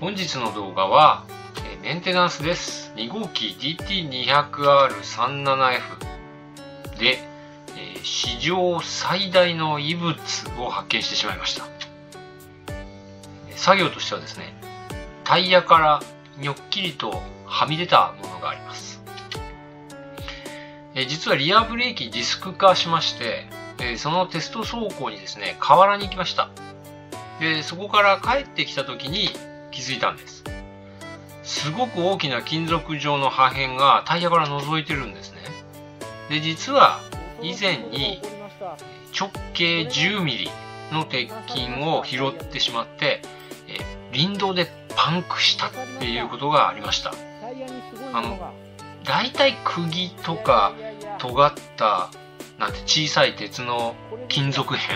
本日の動画はメンテナンスです。2号機 DT200R37F で史上最大の異物を発見してしまいました。作業としてはですね、タイヤからにょっきりとはみ出たものがあります。実はリアブレーキディスク化しまして、そのテスト走行にですね、河原に行きました。でそこから帰ってきた時に気づいたんです。すごく大きな金属状の破片がタイヤから覗いてるんですね。で実は以前に直径 10mm の鉄筋を拾ってしまって林道でパンクしたっていうことがありました。だいたい釘とか尖ったなんて小さい鉄の金属片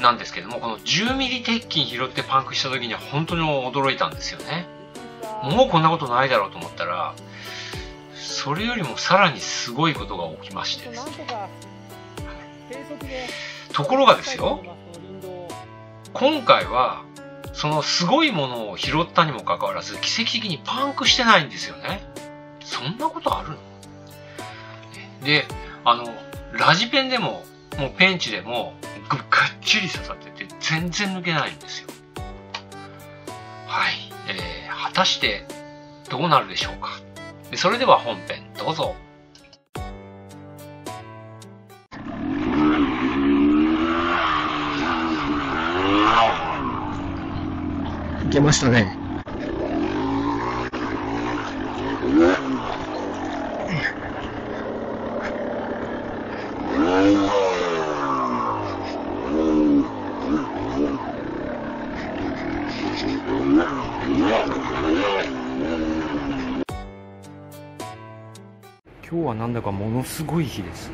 なんですけども、この 10mm 鉄筋拾ってパンクした時には本当に驚いたんですよね。もうこんなことないだろうと思ったら、それよりもさらにすごいことが起きましてですね。ところがですよ、今回はそのすごいものを拾ったにもかかわらず奇跡的にパンクしてないんですよね。そんなことあるの？でラジペンでももうペンチでもがっちり刺さってて全然抜けないんですよ。はい、果たしてどうなるでしょうか。それでは本編どうぞ。いけましたね。今日はなんだかものすごい日です。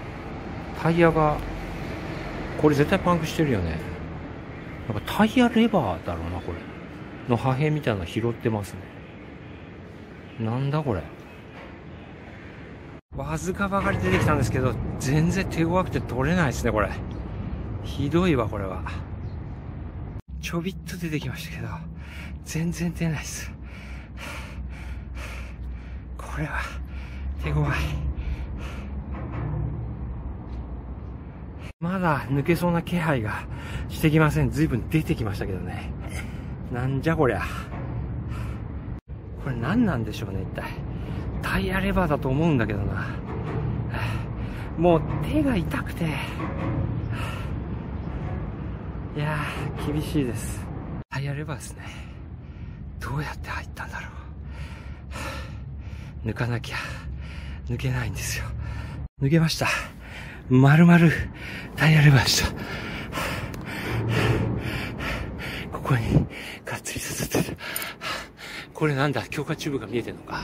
タイヤがこれ絶対パンクしてるよね。なんかタイヤレバーだろうな、これの破片みたいなの拾ってますね。なんだこれ。わずかばかり出てきたんですけど全然手強くて取れないですね。これひどいわ。これはちょびっと出てきましたけど全然出ないです。これは手強い。まだ抜けそうな気配がしてきません。随分出てきましたけどね。なんじゃこりゃ。これ何なんでしょうね、一体。タイヤレバーだと思うんだけどな。もう手が痛くて。いやー、厳しいです。タイヤレバーですね。どうやって入ったんだろう。抜かなきゃ。抜けないんですよ。抜けました。丸々タイヤレバーでした。ここにがっつり刺さってた。これなんだ、強化チューブが見えてるのか。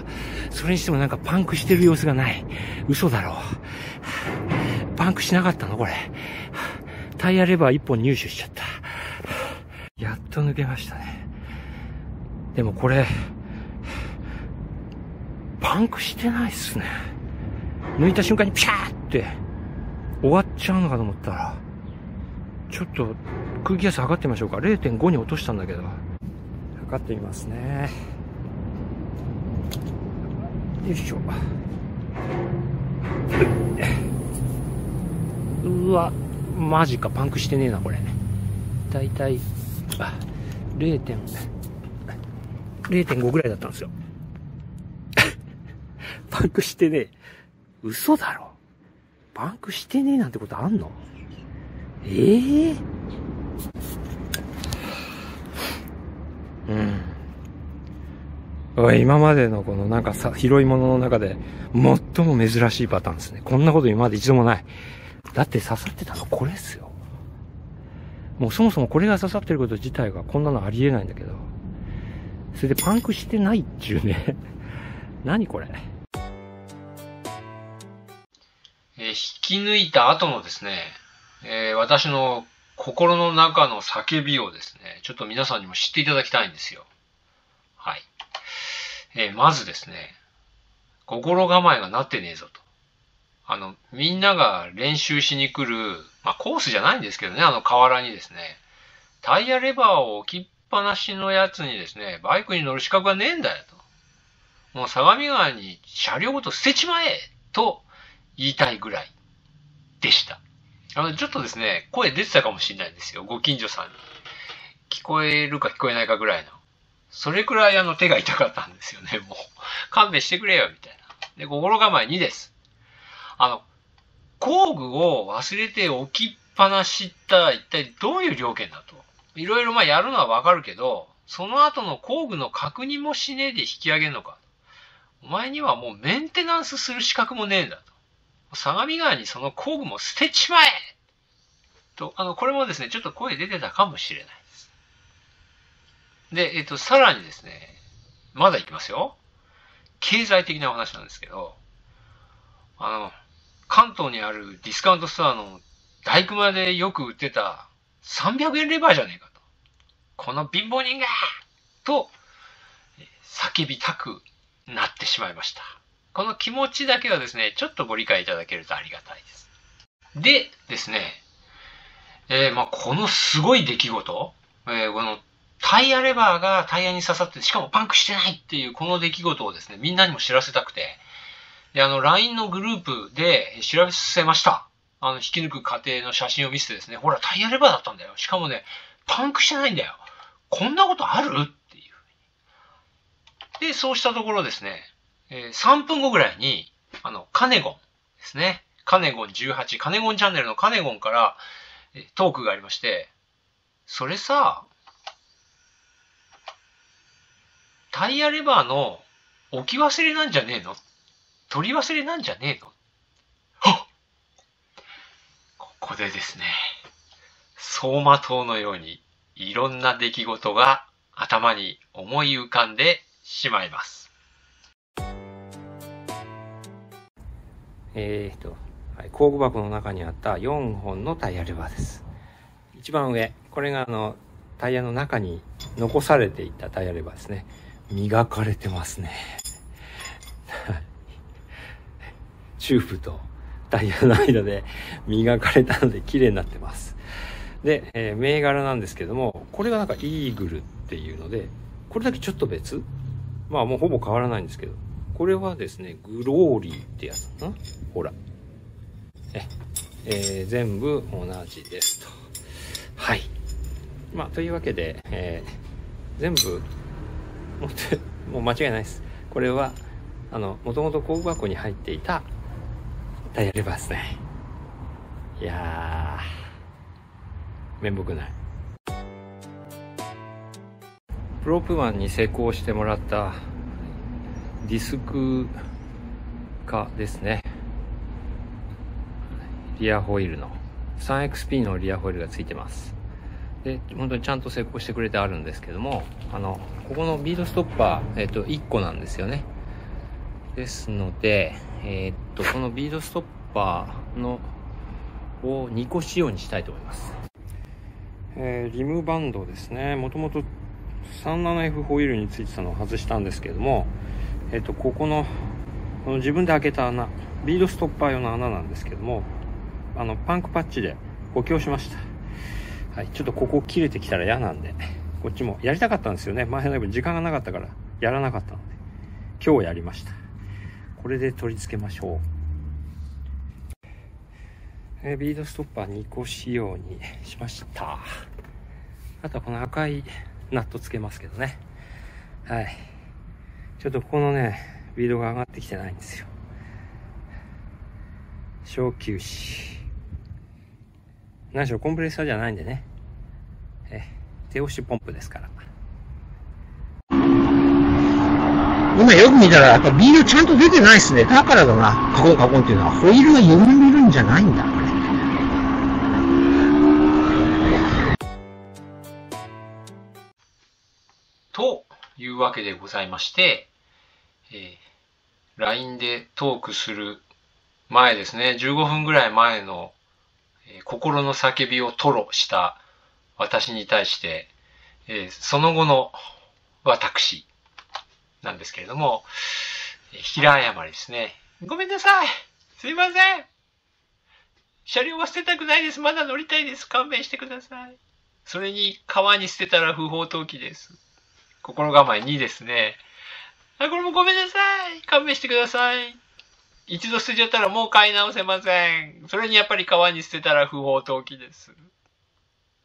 それにしてもなんかパンクしてる様子がない。嘘だろう。パンクしなかったのこれ。タイヤレバー1本入手しちゃった。やっと抜けましたね。でもこれ、パンクしてないっすね。抜いた瞬間にピシャーって終わっちゃうのかと思ったら、ちょっと空気圧測ってみましょうか。0.5 に落としたんだけど。測ってみますね。よいしょ。うわ、マジか。パンクしてねえな、これ。だいたい 0.5 ぐらいだったんですよ。パンクしてねえ。嘘だろ。パンクしてねえなんてことあんの？ええー。うん。今までのこのなんかさ、拾い物の中で最も珍しいパターンですね。こんなこと今まで一度もない。だって刺さってたのこれですよ。もうそもそもこれが刺さってること自体がこんなのありえないんだけど。それでパンクしてないっちゅうね。何これ。引き抜いた後のですね、私の心の中の叫びをですね、ちょっと皆さんにも知っていただきたいんですよ。はい。まずですね、心構えがなってねえぞと。みんなが練習しに来る、まあコースじゃないんですけどね、河原にですね、タイヤレバーを置きっぱなしのやつにですね、バイクに乗る資格がねえんだよと。もう相模川に車両ごと捨てちまえと言いたいぐらいでした。ちょっとですね、声出てたかもしれないんですよ、ご近所さんに。聞こえるか聞こえないかぐらいの。それくらい手が痛かったんですよね、もう。勘弁してくれよ、みたいな。で、心構え2です。工具を忘れて置きっぱなしった一体どういう条件だと。いろいろまあやるのはわかるけど、その後の工具の確認もしねえで引き上げるのか。お前にはもうメンテナンスする資格もねえんだと。相模川にその工具も捨てちまえと、これもですね、ちょっと声出てたかもしれないです。で、さらにですね、まだいきますよ。経済的なお話なんですけど、関東にあるディスカウントストアの大熊でよく売ってた300円レバーじゃねえかと。この貧乏人がと叫びたくなってしまいました。この気持ちだけはですね、ちょっとご理解いただけるとありがたいです。でですね、まあこのすごい出来事、このタイヤレバーがタイヤに刺さって、しかもパンクしてないっていうこの出来事をですね、みんなにも知らせたくて、で、LINE のグループで調べさせました。引き抜く過程の写真を見せてですね、ほら、タイヤレバーだったんだよ。しかもね、パンクしてないんだよ。こんなことあるっていうふうに。で、そうしたところですね、3分後ぐらいに、カネゴンですね。カネゴン18、カネゴンチャンネルのカネゴンから、トークがありまして、それさ、タイヤレバーの置き忘れなんじゃねえの？取り忘れなんじゃねえの？はっ！ここでですね、走馬灯のようにいろんな出来事が頭に思い浮かんでしまいます。はい、工具箱の中にあった4本のタイヤレバーです。一番上、これがタイヤの中に残されていたタイヤレバーですね。磨かれてますね。チューブとタイヤの間で磨かれたので綺麗になってます。で、銘柄なんですけども、これがなんかイーグルっていうので、これだけちょっと別？まあもうほぼ変わらないんですけど、これはですね、グローリーってやつな。ほら。全部同じですと。はい。まあというわけで、全部持って、もう間違いないです。これは、もともと工具箱に入っていたタイヤレバーですね。いやー、面目ない。プロープ1に成功してもらったディスク化ですね。リアホイールの 3XP のリアホイールがついてます。で、本当にちゃんと成功してくれてあるんですけども、ここのビードストッパー、1個なんですよね。ですので、このビードストッパーのを2個仕様にしたいと思います。リムバンドですね。もともと 37F ホイールについてたのを外したんですけれども、この自分で開けた穴、ビードストッパー用の穴なんですけども、パンクパッチで補強しました。はい、ちょっとここ切れてきたら嫌なんで、こっちもやりたかったんですよね。前の分時間がなかったからやらなかったので、今日やりました。これで取り付けましょう。ビードストッパー2個仕様にしました。あとはこの赤いナットつけますけどね。はい。ちょっとここのね、ビードが上がってきてないんですよ。小休止。何しろコンプレッサーじゃないんでね。手押しポンプですから。今よく見たら、やっぱビードちゃんと出てないですね。だからだな。カコンカコンっていうのは、ホイールが緩んでるんじゃないんだ、これ。というわけでございまして、LINE でトークする前ですね、15分ぐらい前の、心の叫びを吐露した私に対して、その後の私、なんですけれども、平誤りですね。ごめんなさい。すいません。車両は捨てたくないです。まだ乗りたいです。勘弁してください。それに、川に捨てたら不法投棄です。心構え2ですね。あ、これもごめんなさい。勘弁してください。一度捨てちゃったらもう買い直せません。それにやっぱり川に捨てたら不法投棄です。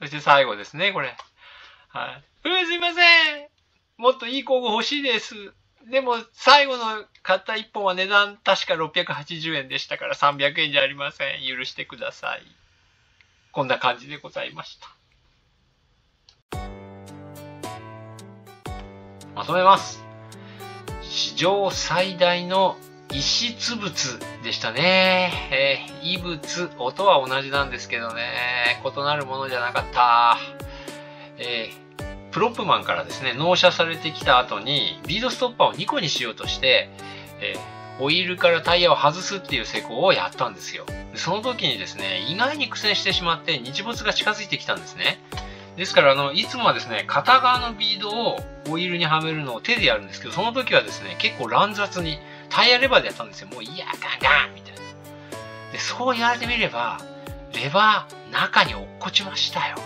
そして最後ですね、これ。はい。すいません。もっといい工具欲しいです。でも、最後の買った1本は値段確か680円でしたから300円じゃありません。許してください。こんな感じでございました。まとめます。史上最大の遺失物でしたね。異物、音は同じなんですけどね。異なるものじゃなかった。プロップマンからですね、納車されてきた後にビードストッパーを2個にしようとして、ホイールからタイヤを外すっていう施工をやったんですよ。その時にですね、意外に苦戦してしまって日没が近づいてきたんですね。ですからいつもはですね、片側のビードをホイールにはめるのを手でやるんですけど、その時はですね、結構乱雑にタイヤレバーでやったんですよ。もういや、ガンガンみたいな。で、そう言われてみれば、レバー中に落っこちましたよ。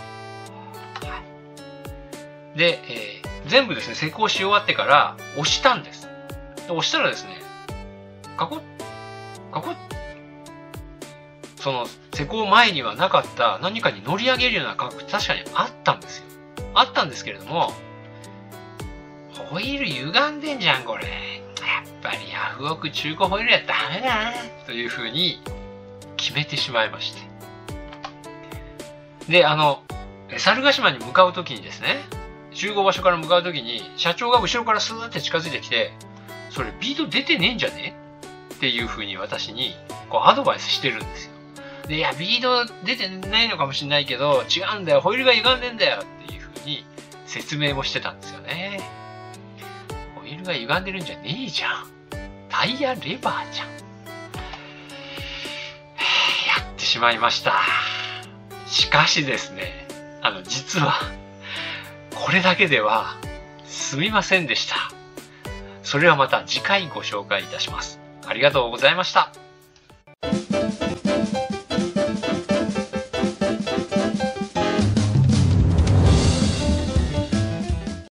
で、全部ですね、施工し終わってから押したんです。で、押したらですね、カコッ、カコッ。その施工前にはなかった何かに乗り上げるような価格、確かにあったんですよ。あったんですけれども、ホイール歪んでんじゃん、これ。やっぱりヤフオク中古ホイールやったらダメだな、というふうに決めてしまいまして。で、猿ヶ島に向かうときにですね、集合場所から向かうときに、社長が後ろからスーって近づいてきて、それビート出てねえんじゃねっていう風に私にこうアドバイスしてるんですよ。で、いや、ビート出てないのかもしれないけど、違うんだよ、ホイールが歪んでんだよっていう風に説明もしてたんですよね。ホイールが歪んでるんじゃねえじゃん。タイヤレバーじゃん。やってしまいました。しかしですね、実は、これだけではすみませんでした。それはまた次回ご紹介いたします。ありがとうございました。